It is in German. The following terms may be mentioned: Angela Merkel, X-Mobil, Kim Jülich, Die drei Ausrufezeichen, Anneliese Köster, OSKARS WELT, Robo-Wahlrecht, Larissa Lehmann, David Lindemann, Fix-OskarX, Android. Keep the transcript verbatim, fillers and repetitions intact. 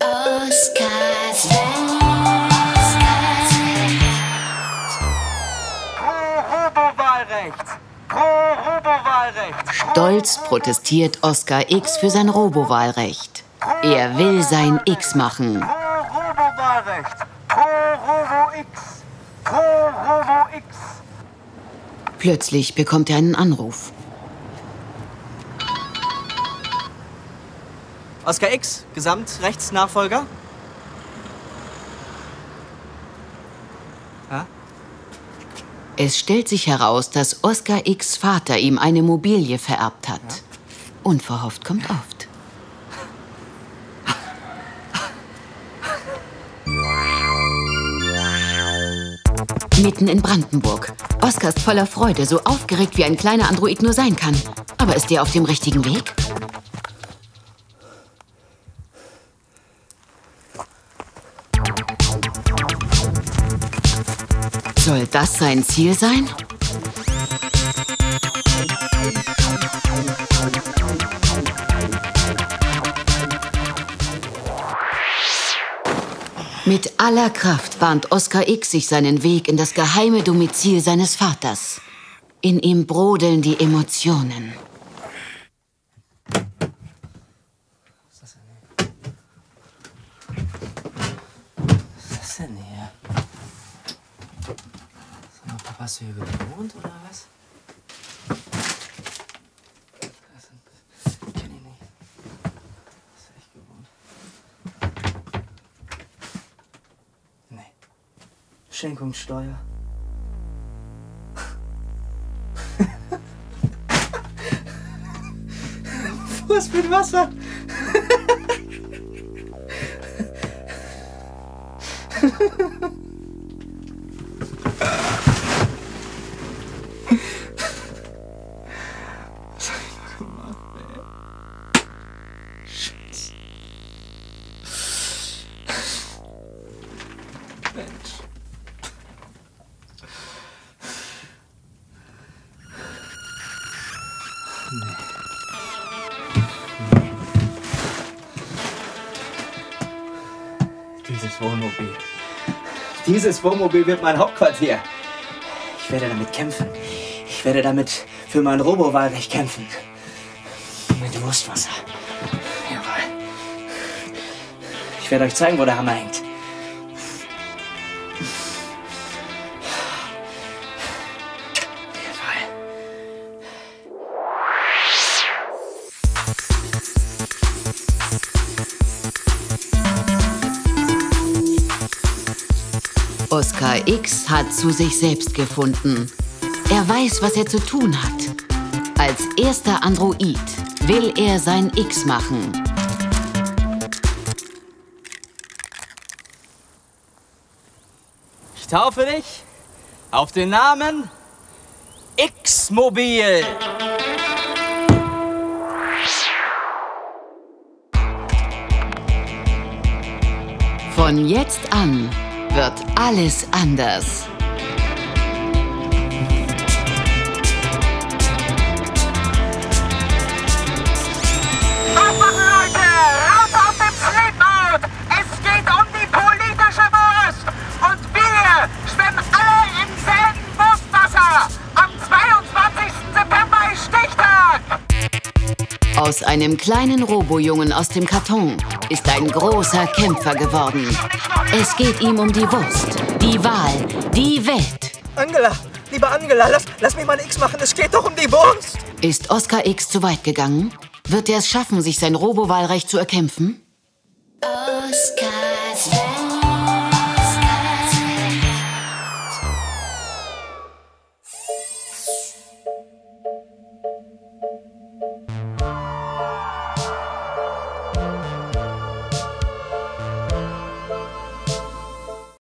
Oskars Welt. Pro-Robo-Wahlrecht! Pro-Robo-Wahlrecht! Stolz protestiert Oskar X für sein Robo-Wahlrecht. Er will sein X machen. Pro-Robo-Wahlrecht! Pro-Robo-X! Pro-Robo-X! Plötzlich bekommt er einen Anruf. Oskar X, Gesamtrechtsnachfolger? Ja? Es stellt sich heraus, dass Oskar X Vater ihm eine Immobilie vererbt hat. Ja? Unverhofft kommt oft. Mitten in Brandenburg. Oskar ist voller Freude, so aufgeregt wie ein kleiner Android nur sein kann. Aber ist er auf dem richtigen Weg? Soll das sein Ziel sein? Mit aller Kraft bahnt Oskar X sich seinen Weg in das geheime Domizil seines Vaters. In ihm brodeln die Emotionen. Was ist das denn hier? Was ist das denn hier? Hast du hier gewohnt oder was? Das kenn ich nicht. Das ist echt gewohnt. Nee. Schenkungssteuer. Fuß mit Wasser. Dieses Wohnmobil. Dieses Wohnmobil wird mein Hauptquartier. Ich werde damit kämpfen. Ich werde damit für mein Robo-Wahlrecht kämpfen. Mit Wurstwasser. Jawohl. Ich werde euch zeigen, wo der Hammer hängt. Oskar X hat zu sich selbst gefunden. Er weiß, was er zu tun hat. Als erster Android will er sein X machen. Ich taufe dich auf den Namen X-Mobil. Von jetzt an wird alles anders. Aufwachen, Leute! Raus aus dem Sleep-Mode! Es geht um die politische Wurst! Und wir schwimmen alle im selben Wurstwasser! Am zweiundzwanzigsten September ist Stichtag! Aus einem kleinen Robojungen aus dem Karton ist ein großer Kämpfer geworden. Es geht ihm um die Wurst, die Wahl, die Welt. Angela, liebe Angela, lass, lass mir mal X machen, es geht doch um die Wurst. Ist Oskar X zu weit gegangen? Wird er es schaffen, sich sein Robo-Wahlrecht zu erkämpfen? Oskar.